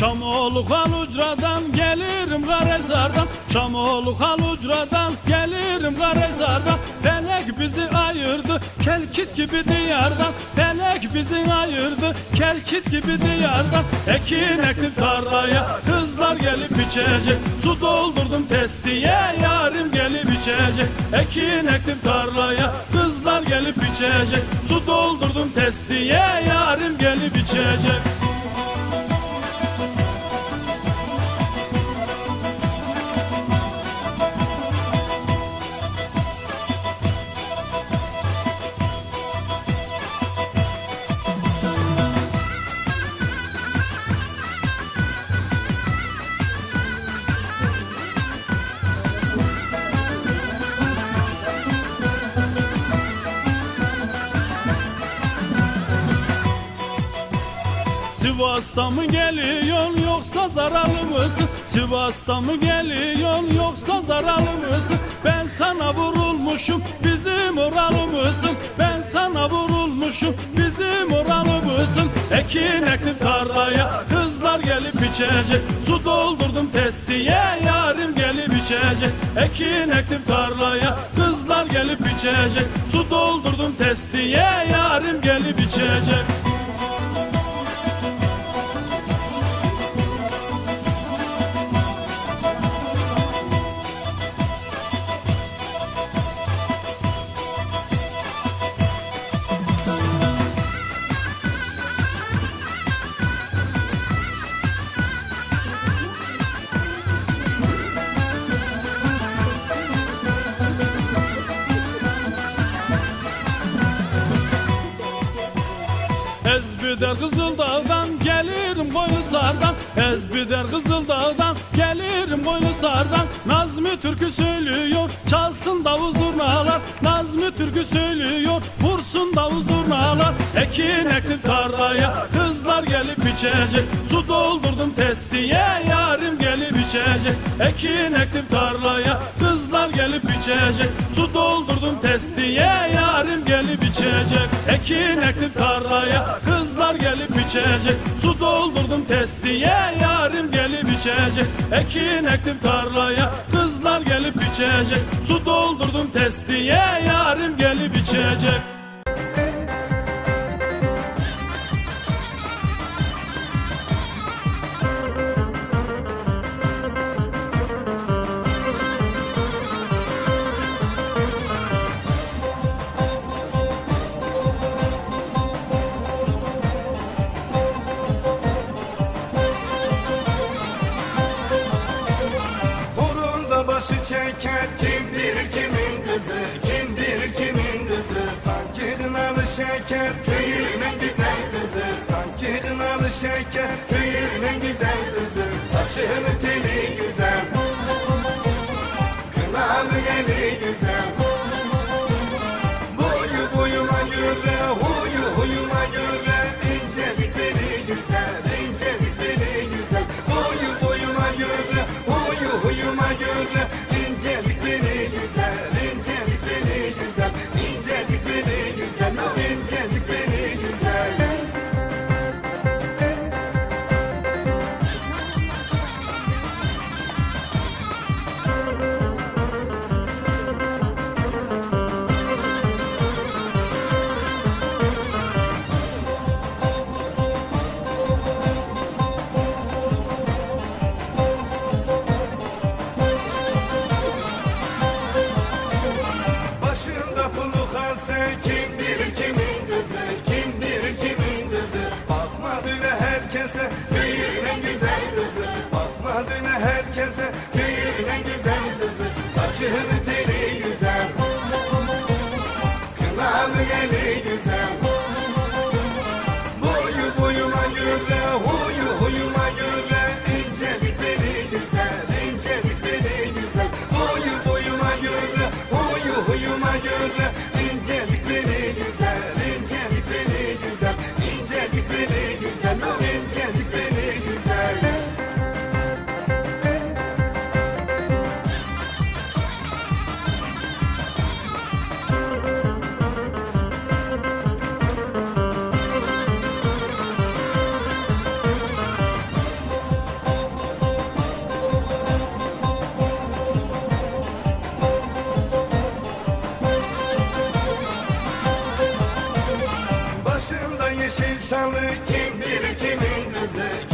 Çamolu Halucra'dan gelirim Karesardan, Çamolu Halucra'dan gelirim Karesardan. Felek bizi ayırdı Kelkit gibi diyardan, Felek bizi ayırdı Kelkit gibi diyardan. Ekin ektim tarlaya, kızlar gelip içecek, su doldurdum testiye, yarim gelip içecek. Ekin ektim tarlaya, kızlar gelip içecek, su doldurdum testiye, yarim gelip içecek. Sivas'ta mı geliyorsun yoksa zararlı mısın? Sivas'ta mı geliyorsun yoksa zararlı mısın? Ben sana vurulmuşum bizim oralı mısın? Ben sana vurulmuşum bizim oralı mısın? Ekin ektim tarlaya, kızlar gelip içecek, su doldurdum testiye, yarim gelip içecek. Ekin ektim tarlaya, kızlar gelip içecek, su doldurdum testiye, yarim gelip içecek. Ezbider Kızıldağ'dan gelirim Koyunusar'dan, Ezbider Kızıldağ'dan gelirim Koyunusar'dan. Nazmi türkü söylüyor, çalsın davul zurnalar, Nazmi türkü söylüyor, vursun davul zurnalar. Ekin ektim tarlaya, kızlar gelip içecek, su doldurdum testiye, yarim gelip içecek. Ekin ektim tarlaya, kızlar gelip içecek, su doldurdum testiye, yarim gelip içecek. Ekin ektim tarlaya, kızlar gelip içecek, su doldurdum testiye, yarim gelip içecek. Ekin ektim tarlaya, kızlar gelip içecek, su doldurdum testiye, yarim gelip içecek. Başı çeker kim bilir kimin kızı, kim bilir kimin kızı. Sanki kınalı şeker köyünün güzel kızı, sanki kınalı şeker köyünün güzel kızı. Saçının teli güzel, kınalı eli güzel. Boyu boyuna göre, huyu huyuna göre, incelikleri güzel, incelikleri güzel. Boyu boyuna göre, huyu huyuna göre, herkese köyünün güzel kızı. Saçının teli güzel, kınalı eli güzel. Boyu boyuna göre, huyu huyuna göre, incelikleri güzel, incelikleri güzel. Boyu boyuna göre, huyu huyuna göre, incelikleri güzel, incelikleri güzel, incelikleri güzel, incelikleri güzel. insanlık kim bilir kimin kızı.